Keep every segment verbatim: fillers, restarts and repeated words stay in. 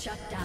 Shut down.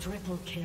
Triple kill.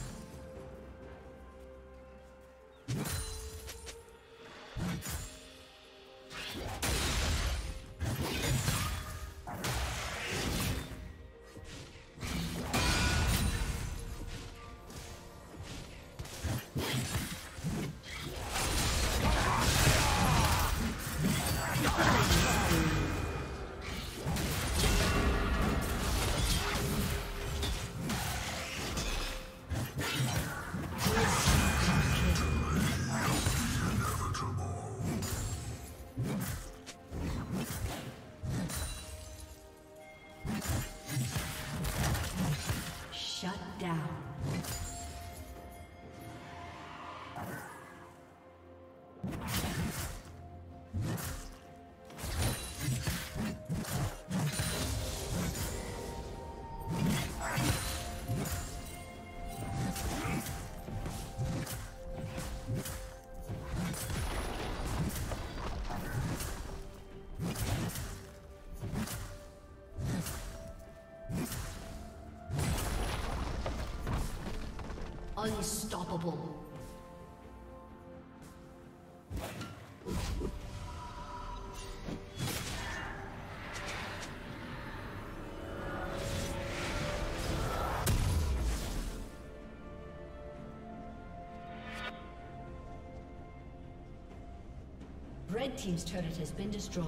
Unstoppable. Red team's turret has been destroyed.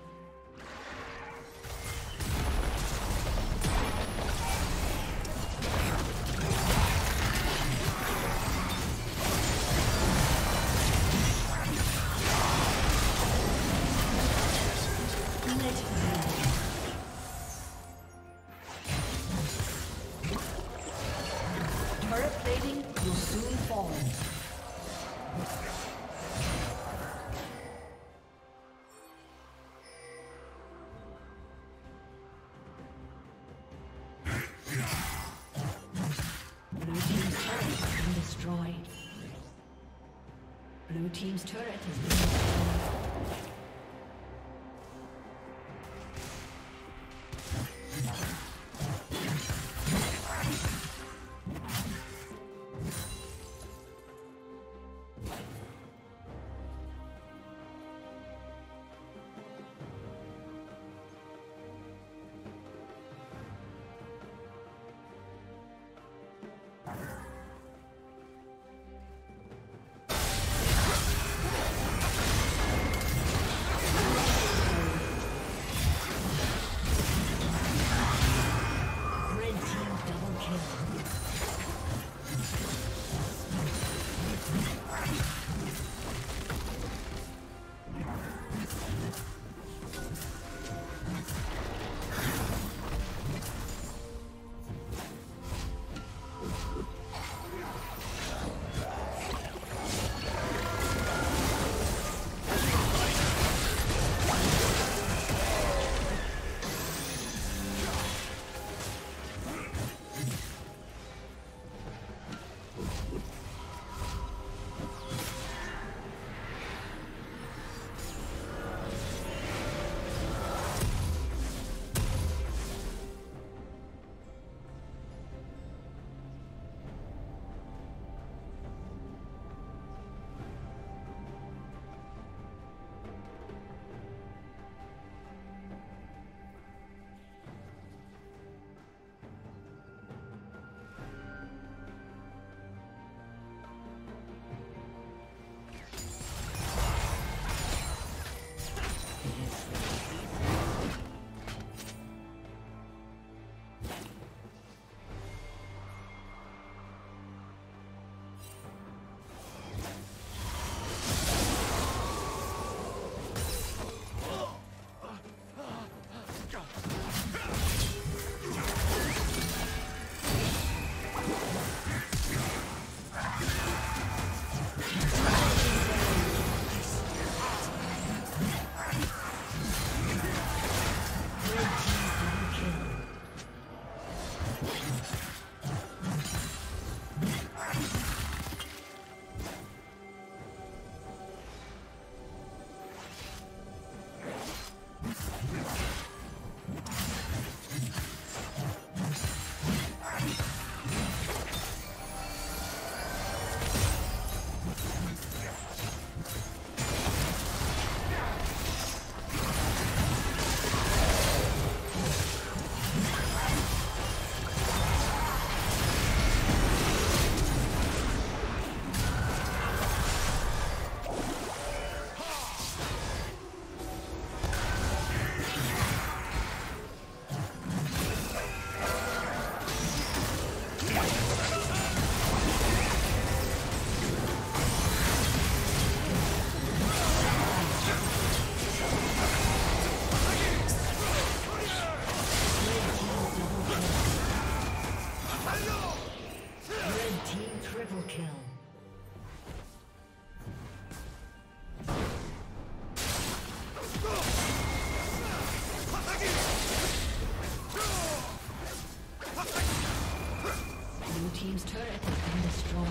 Blue team's turret has been destroyed. Team's turret has been destroyed.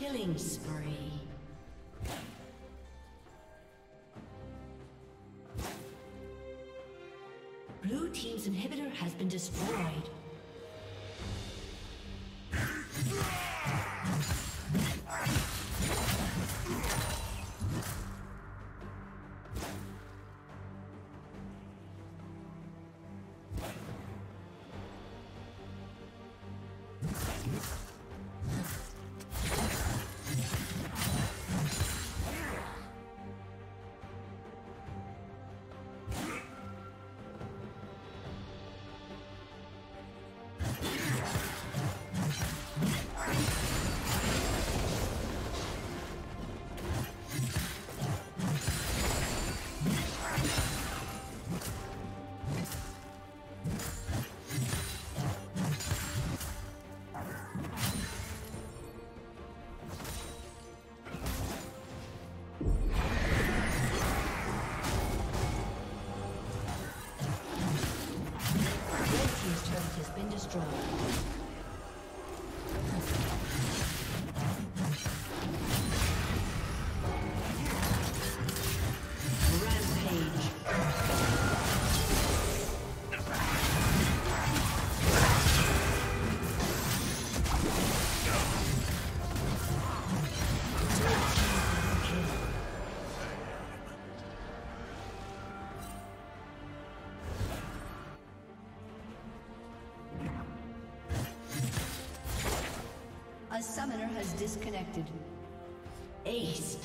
Killing spree. Blue team's inhibitor has been destroyed. A summoner has disconnected. Ace.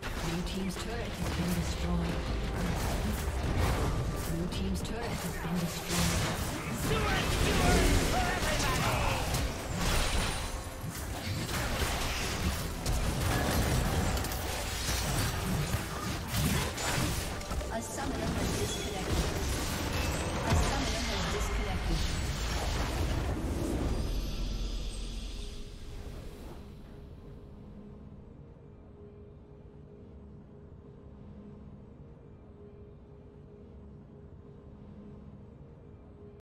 Blue team's turret has been destroyed. Blue team's turret has been destroyed.